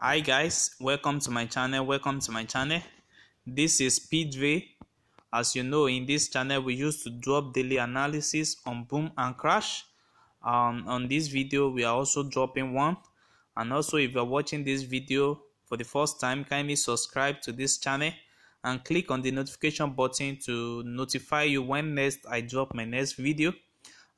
Hi guys, welcome to my channel. This is PJ. As you know, in this channel we used to drop daily analysis on boom and crash. On this video we are also dropping one. And also, if you are watching this video for the first time, kindly subscribe to this channel and click on the notification button to notify you when next I drop my next video.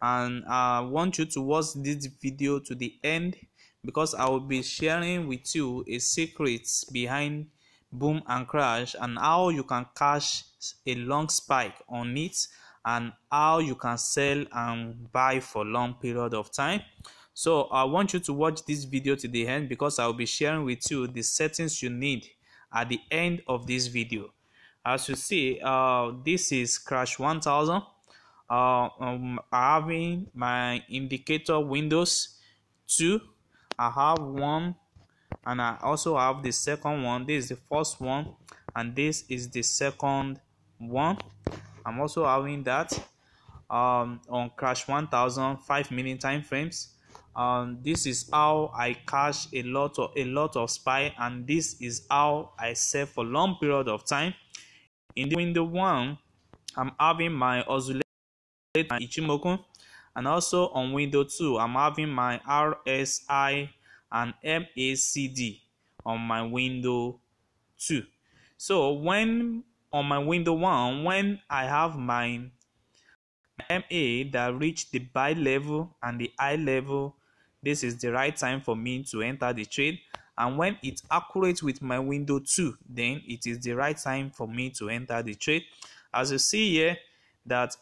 And I want you to watch this video to the end, because I will be sharing with you a secret behind boom and crash and how you can catch a long spike on it and how you can sell and buy for a long period of time. So I want you to watch this video to the end, because I will be sharing with you the settings you need at the end of this video. As you see, this is crash 1000. Having my indicator windows 2. I have one, and I also have the second one. This is the first one, and this is the second one. I'm also having that on crash 1000 5-minute time frames. This is how I cash a lot of SPY, and this is how I sell for long period of time. In the window one, I'm having my oscillator Ichimoku. And also on window 2, I'm having my RSI and MACD on my window 2. So when on my window 1, when I have my MA that reached the buy level and the high level, this is the right time for me to enter the trade. And when it's accurate with my window 2, then it is the right time for me to enter the trade. As you see here, that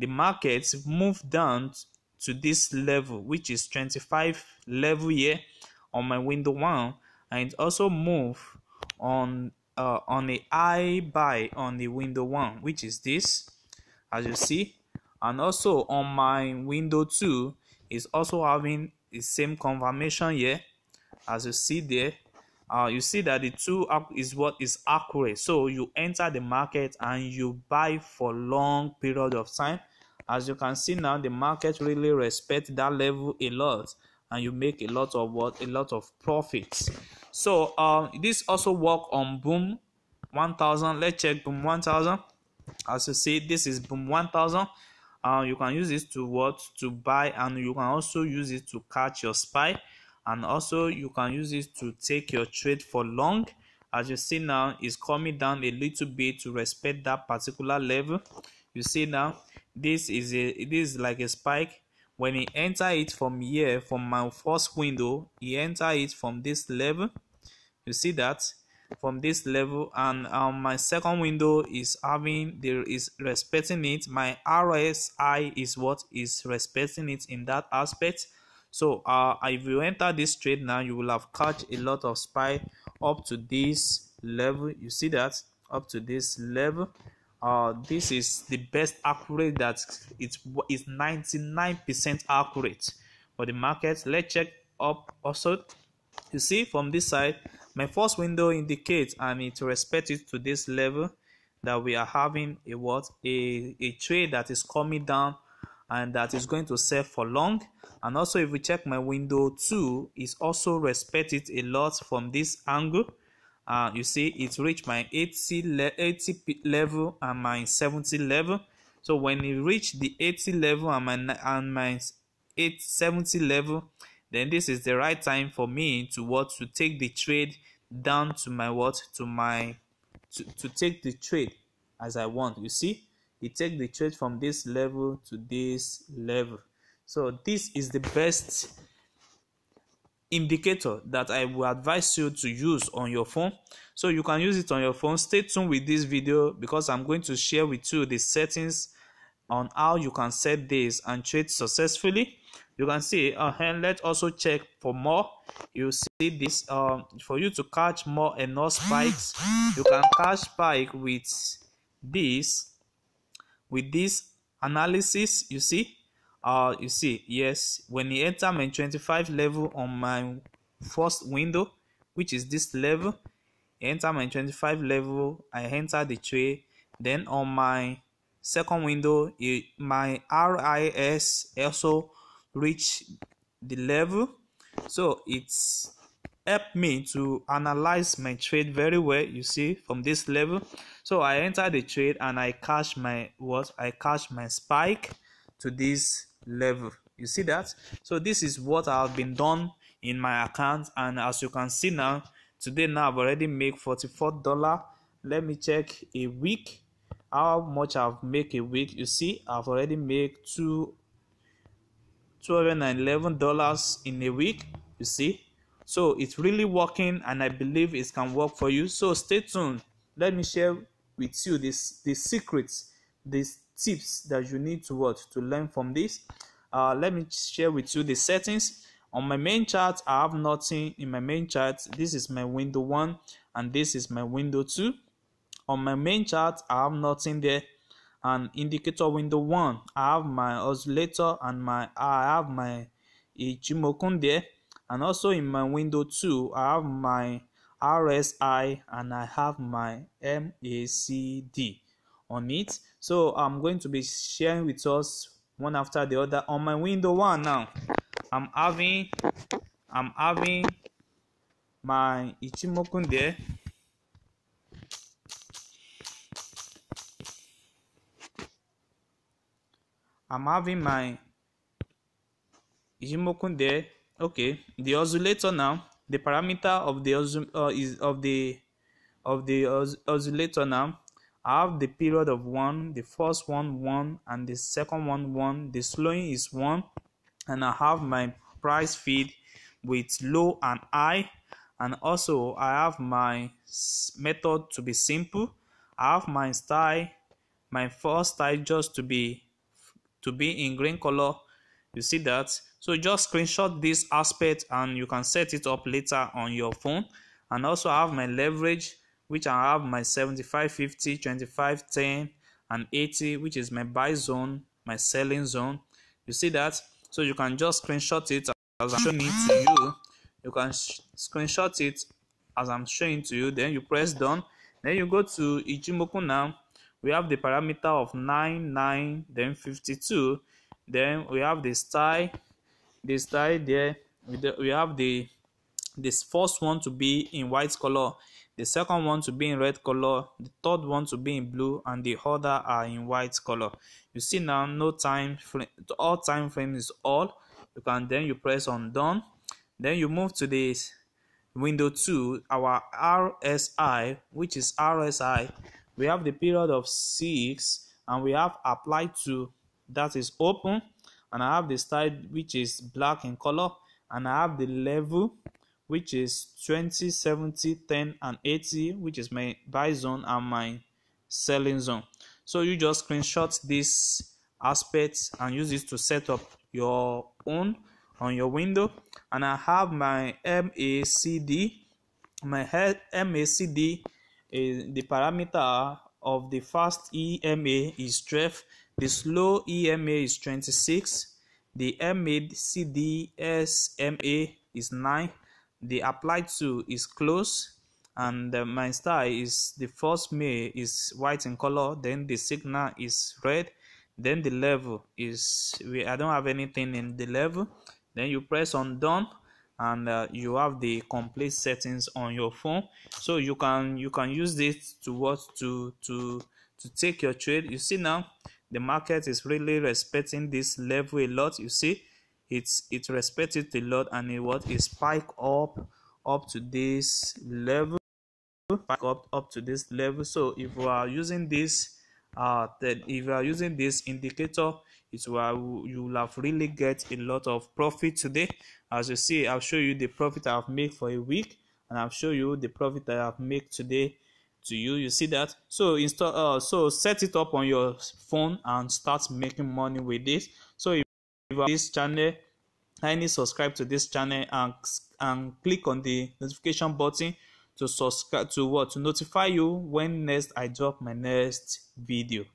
the markets moved down to this level, which is 25 level here on my window 1, and it also moved on a high buy on the window 1, which is this, as you see. And also on my window 2 is also having the same confirmation here, as you see there. You see that the 2 is what is accurate, so you enter the market and you buy for long period of time. As you can see now, the market really respects that level a lot, and you make a lot of profits. So this also work on boom 1000. Let's check boom 1000. As you see, this is boom 1000. You can use this to buy, and you can also use it to catch your SPY. And also, you can use this to take your trade for long. As you see now, it's coming down a little bit to respect that particular level. You see now, this is like a spike. When he enter it from here, from my first window, he enter it from this level. You see that from this level, and my second window is having respecting it. My RSI is what is respecting it in that aspect. So if you enter this trade now, you will have caught a lot of SPY up to this level. You see that up to this level. This is the best accurate that it's 99% accurate for the market. Let's check up also. You see from this side, my first window indicates and it respects it to this level that we are having a trade that is coming down and that is going to sell for long. And also, if we check my window 2, it's also respected a lot from this angle. You see, it reached my 80 level and my 70 level. So when it reached the 80 level and my 70 level, then this is the right time for me to take the trade down to my to take the trade as I want. You see, it take the trade from this level to this level. So this is the best indicator that I will advise you to use on your phone. So you can use it on your phone. Stay tuned with this video, because I'm going to share with you the settings on how you can set this and trade successfully. You can see, and let's also check for more. You see this, for you to catch more and not spikes, you can catch spike with this analysis. You see. You see, yes, when you enter my 25 level on my first window, which is this level, enter my 25 level, I enter the trade. Then on my second window, my RIS also reach the level, so it's helped me to analyze my trade very well, you see, from this level. So I entered the trade and I cashed my what? I cashed my spike to this level. You see that? So this is what I've been done in my account, and as you can see now, today now I've already made $44. Let me check a week, how much I've made a week. You see, I've already made $211 in a week, you see. So it's really working, and I believe it can work for you. So stay tuned. Let me share with you these secrets, these tips that you need to learn from this. Let me share with you the settings. On my main chart, I have nothing in my main chart. This is my window 1 and this is my window 2. On my main chart, I have nothing there. And indicator window 1, I have my oscillator and I have my Ichimoku there. And also in my window 2, I have my RSI and I have my MACD on it. So I'm going to be sharing with us one after the other. On my window 1 now, I'm having my Ichimoku there. I'm having my Ichimoku there. Okay, the oscillator now, the parameter of the oscillator now, I have the period of 1, the first one 1, and the second one 1. The slowing is 1, and I have my price feed with low and high, and also I have my method to be simple. I have my style, my first style just to be in green color. You see that? So just screenshot this aspect and you can set it up later on your phone. And also I have my leverage, which I have my 75/50, 25/10 and 80, which is my buy zone, my selling zone. You see that? So you can just screenshot it as I'm showing it to you. You can screenshot it as I'm showing to you. Then you press done. Then you go to Ichimoku now. We have the parameter of 99, then 52. Then we have the style. This style there, we have this first one to be in white color, the second one to be in red color, the third one to be in blue, and the other are in white color. You see now, no time frame, all time frame is all. You can then you press on done. Then you move to this window 2, our RSI, which is RSI. We have the period of 6 and we have applied to, that is open. And I have the style, which is black in color, and I have the level, which is 20, 70, 10, and 80, which is my buy zone and my selling zone. So you just screenshot this aspect and use it to set up your own on your window. And I have my MACD. My MACD is the parameter of the fast EMA is 12. The slow EMA is 26, the MACD SMA is 9, the applied to is close, and my style is the first May is white in color, then the signal is red, then the level is, I don't have anything in the level. Then you press on done and you have the complete settings on your phone. So you can use this to take your trade. You see now, the market is really respecting this level a lot. You see, it respects it a lot, and it spiked up to this level, up to this level. So if we are using this, if you are using this indicator, it's where you will have really get a lot of profit today. As you see, I'll show you the profit I've made for a week, and I'll show you the profit that I've made today. To you see that? So install, so set it up on your phone and start making money with this. So if you have this channel, kindly subscribe to this channel and click on the notification button to subscribe to notify you when next I drop my next video.